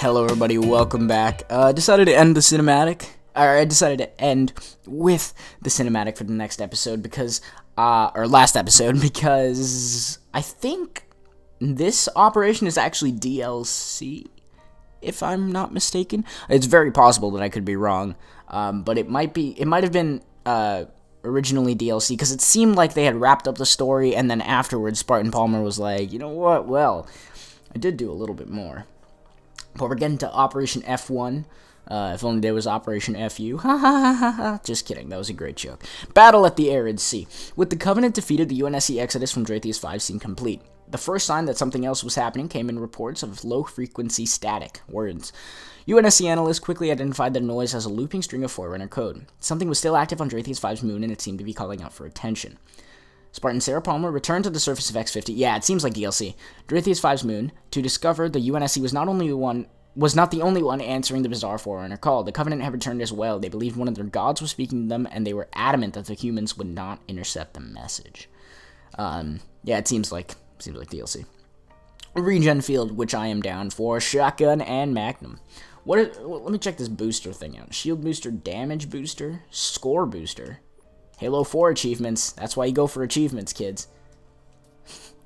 Hello everybody, welcome back. Decided to end the cinematic. I decided to end with the cinematic for the next episode because, or last episode, because I think this operation is actually DLC, if I'm not mistaken. It's very possible that I could be wrong, but it might have been, originally DLC, because it seemed like they had wrapped up the story, and then afterwards Spartan Palmer was like, you know what, well, I did do a little bit more. But we're getting to Operation F1. If only there was Operation FU. Ha ha ha ha. Just kidding. That was a great joke. Battle at the Arid Sea. With the Covenant defeated, the UNSC exodus from Draetheus V seemed complete. The first sign that something else was happening came in reports of low-frequency static words. UNSC analysts quickly identified the noise as a looping string of Forerunner code. Something was still active on Draetheus V's moon, and it seemed to be calling out for attention. Spartan Sarah Palmer returned to the surface of X50, yeah, it seems like DLC, Draetheus V's moon, to discover the UNSC was not the only one answering the bizarre Forerunner call. The Covenant had returned as well. They believed one of their gods was speaking to them, and they were adamant that the humans would not intercept the message. Yeah, it seems like DLC. Regen field, which I am down for, shotgun and magnum. Let me check this booster thing out. Shield booster, damage booster, score booster. Halo 4 achievements. That's why you go for achievements, kids.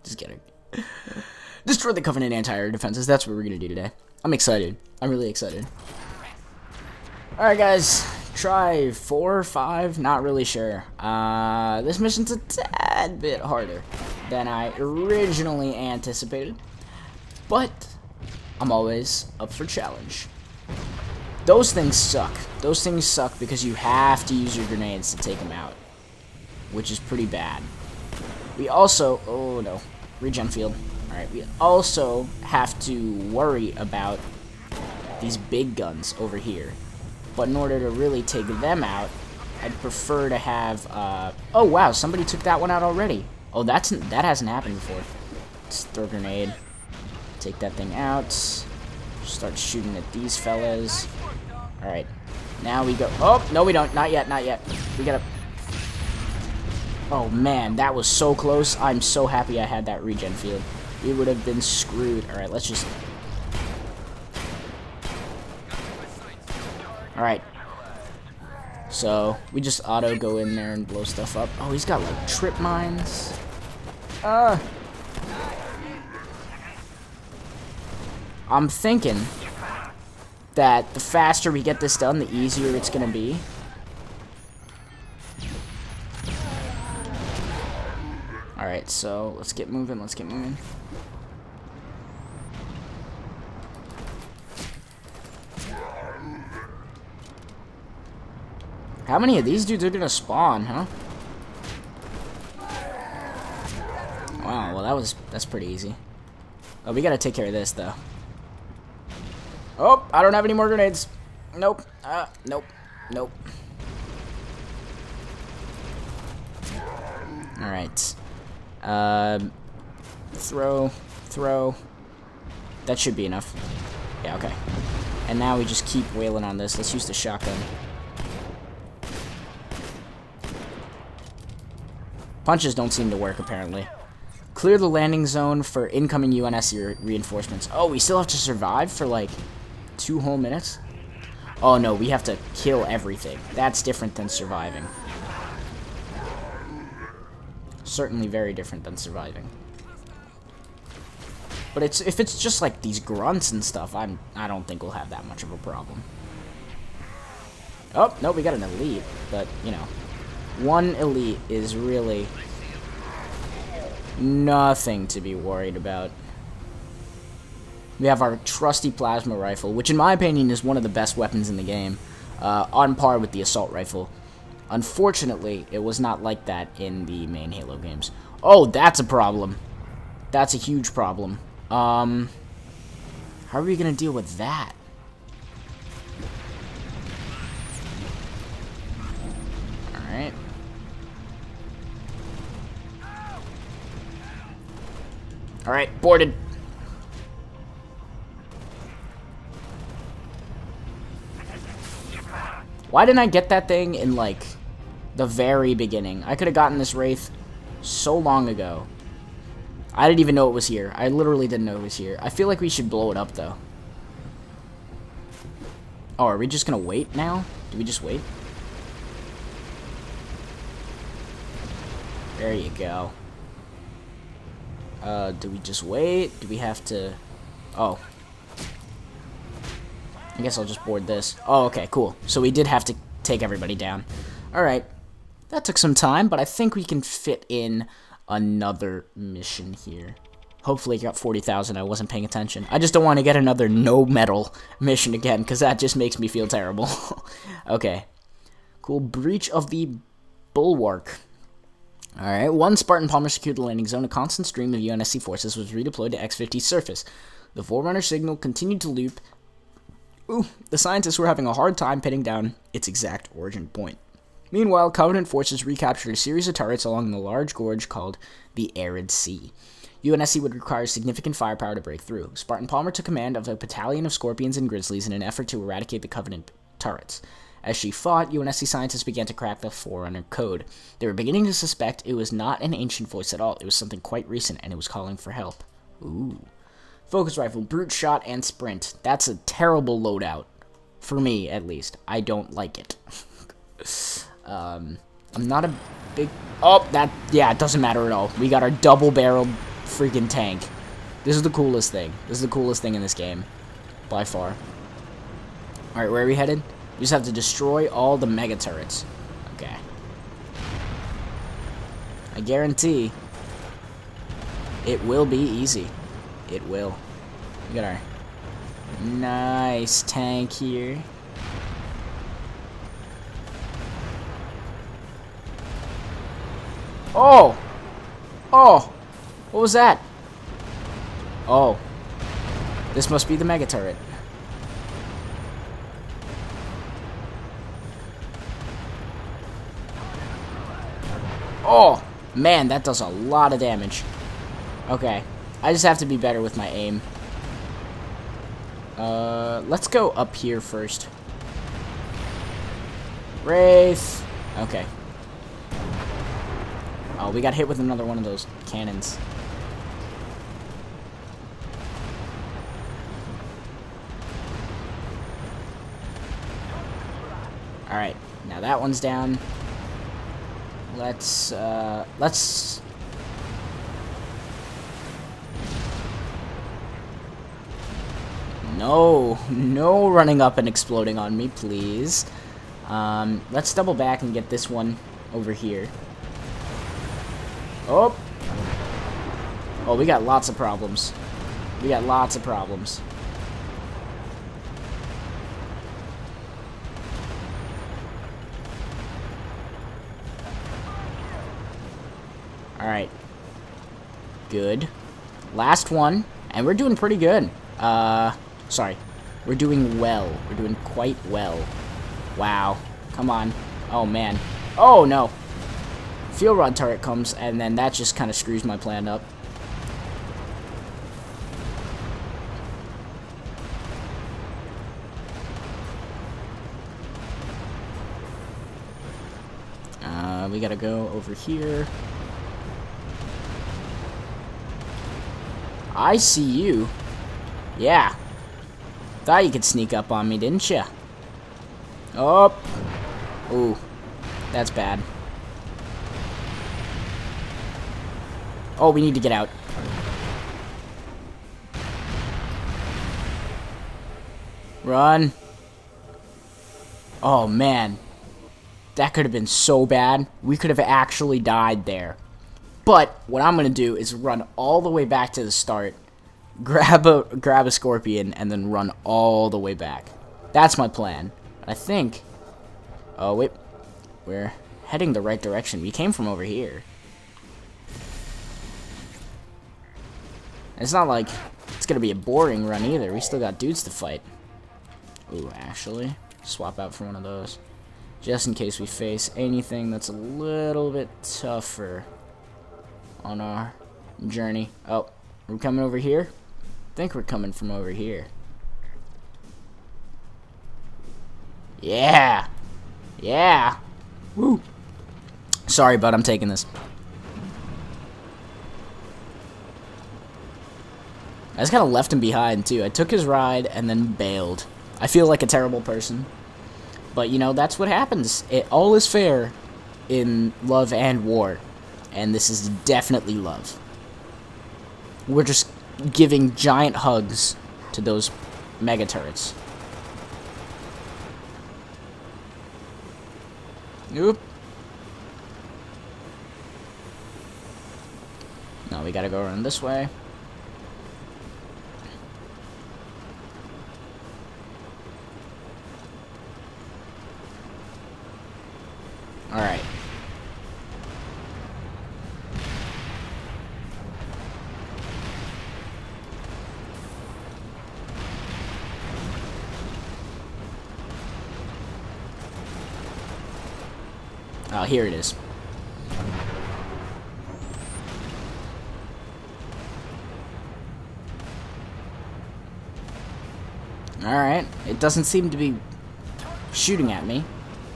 Just kidding. Destroy the Covenant anti-air defenses. That's what we're gonna do today. I'm excited. I'm really excited. Alright, guys. Try 4 or 5. Not really sure. This mission's a tad bit harder than I originally anticipated. But I'm always up for challenge. Those things suck. Those things suck because you have to use your grenades to take them out, which is pretty bad. We also, oh no, regen field. Alright, we also have to worry about these big guns over here. But in order to really take them out, I'd prefer to have, oh wow, somebody took that one out already. Oh, that hasn't happened before. Let's throw a grenade. Take that thing out. Start shooting at these fellas. Alright, now we go, oh, no we don't, not yet, not yet. We gotta, oh man, that was so close. I'm so happy I had that regen field. We would have been screwed. Alright, let's just... Alright. So, we just auto go in there and blow stuff up. Oh, he's got, like, trip mines. I'm thinking that the faster we get this done, the easier it's gonna be. Alright, so, let's get moving, let's get moving. How many of these dudes are gonna spawn, huh? Wow, well that's pretty easy. Oh, we gotta take care of this though. Oh, I don't have any more grenades. Nope. Nope. Nope. All right. Throw. That should be enough. Yeah. Okay. And now we just keep wailing on this. Let's use the shotgun. Punches don't seem to work, apparently. Clear the landing zone for incoming UNSC reinforcements. Oh, we still have to survive for, like, 2 whole minutes? Oh, no, we have to kill everything. That's different than surviving. Certainly very different than surviving. But it's if it's just, like, these grunts and stuff, I don't think we'll have that much of a problem. Oh, no, we got an elite, but, you know... One elite is really nothing to be worried about. We have our trusty plasma rifle, which in my opinion is one of the best weapons in the game, on par with the assault rifle. Unfortunately, it was not like that in the main Halo games. Oh, that's a problem. That's a huge problem. How are we going to deal with that? Alright. Alright, boarded. Why didn't I get that thing in, like, the very beginning? I could have gotten this Wraith so long ago. I didn't even know it was here. I literally didn't know it was here. I feel like we should blow it up, though. Oh, are we just gonna wait now? Do we just wait? There you go. Do we just wait? Do we have to... Oh. I guess I'll just board this. Oh, okay, cool. So we did have to take everybody down. Alright. That took some time, but I think we can fit in another mission here. Hopefully I got 40,000. I wasn't paying attention. I just don't want to get another no medal mission again, because that just makes me feel terrible. Okay. Cool. Breach of the Bulwark. Alright. One Spartan Palmer secured the landing zone. A constant stream of UNSC forces was redeployed to X50 surface. The Forerunner signal continued to loop. Ooh, the scientists were having a hard time pinning down its exact origin point. Meanwhile, Covenant forces recaptured a series of turrets along the large gorge called the Arid Sea. UNSC would require significant firepower to break through. Spartan Palmer took command of a battalion of scorpions and grizzlies in an effort to eradicate the Covenant turrets. As she fought, UNSC scientists began to crack the Forerunner code. They were beginning to suspect it was not an ancient voice at all. It was something quite recent, and it was calling for help. Ooh. Focus rifle, brute shot, and sprint. That's a terrible loadout. For me, at least. I don't like it. I'm not a big... Oh, that... Yeah, it doesn't matter at all. We got our double-barreled... freaking tank. This is the coolest thing. This is the coolest thing in this game. By far. Alright, where are we headed? We just have to destroy all the mega turrets. Okay. I guarantee it will be easy. It will. We got our nice tank here. Oh! Oh! What was that? Oh. This must be the mega turret. Oh! Man, that does a lot of damage. Okay. I just have to be better with my aim. Let's go up here first. Wraith! Okay. Oh, we got hit with another one of those cannons. Alright, now that one's down. Let's... No, no running up and exploding on me, please. Let's double back and get this one over here. Oh! Oh, we got lots of problems. We got lots of problems. Alright. Good. Last one. And we're doing pretty good. Sorry. We're doing well. We're doing quite well. Wow. Come on. Oh, man. Oh, no. Field rod turret comes, and then that just kind of screws my plan up. We gotta go over here. I see you. Yeah. Thought you could sneak up on me, didn't you? Oh. Ooh. That's bad. Oh, we need to get out. Run. Oh, man. That could have been so bad. We could have actually died there. But what I'm going to do is run all the way back to the start, grab a scorpion, and then run all the way back. That's my plan. I think... Oh, wait. We're heading the right direction. We came from over here. It's not like it's going to be a boring run either. We still got dudes to fight. Ooh, actually, swap out for one of those. Just in case we face anything that's a little bit tougher on our journey. Oh, we're coming over here? I think we're coming from over here. Yeah! Yeah! Woo! Sorry, bud, I'm taking this. I just kind of left him behind, too. I took his ride and then bailed. I I feel like a terrible person. But, you know, that's what happens. It all is fair in love and war. And this is definitely love. We're just giving giant hugs to those mega turrets. Nope. No, we gotta go around this way. Alright. Oh, here it is. Alright, it doesn't seem to be shooting at me.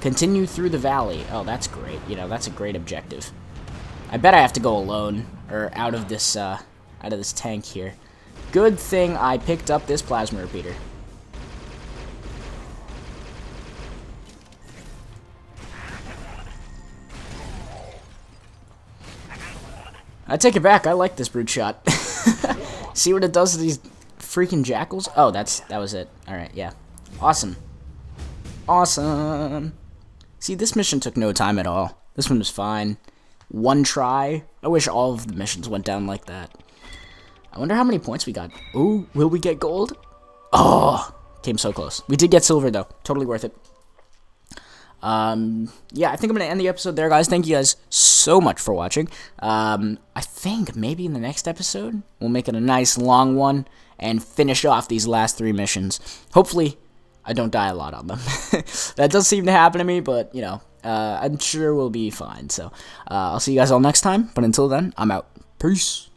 Continue through the valley. Oh, that's great. You know, that's a great objective. I bet I have to go alone, or out of this tank here. Good thing I picked up this plasma repeater. I take it back. I like this brute shot. See what it does to these freaking jackals? Oh, that was it. All right, yeah. Awesome. Awesome. See, this mission took no time at all. This one was fine. One try. I wish all of the missions went down like that. I wonder how many points we got. Ooh, will we get gold? Oh, came so close. We did get silver, though. Totally worth it. Yeah, I think I'm going to end the episode there, guys. Thank you guys so much for watching. I think maybe in the next episode, we'll make it a nice long one and finish off these last three missions. Hopefully, I don't die a lot on them. That does seem to happen to me, but, you know, I'm sure we'll be fine. So, I'll see you guys all next time. But until then, I'm out. Peace.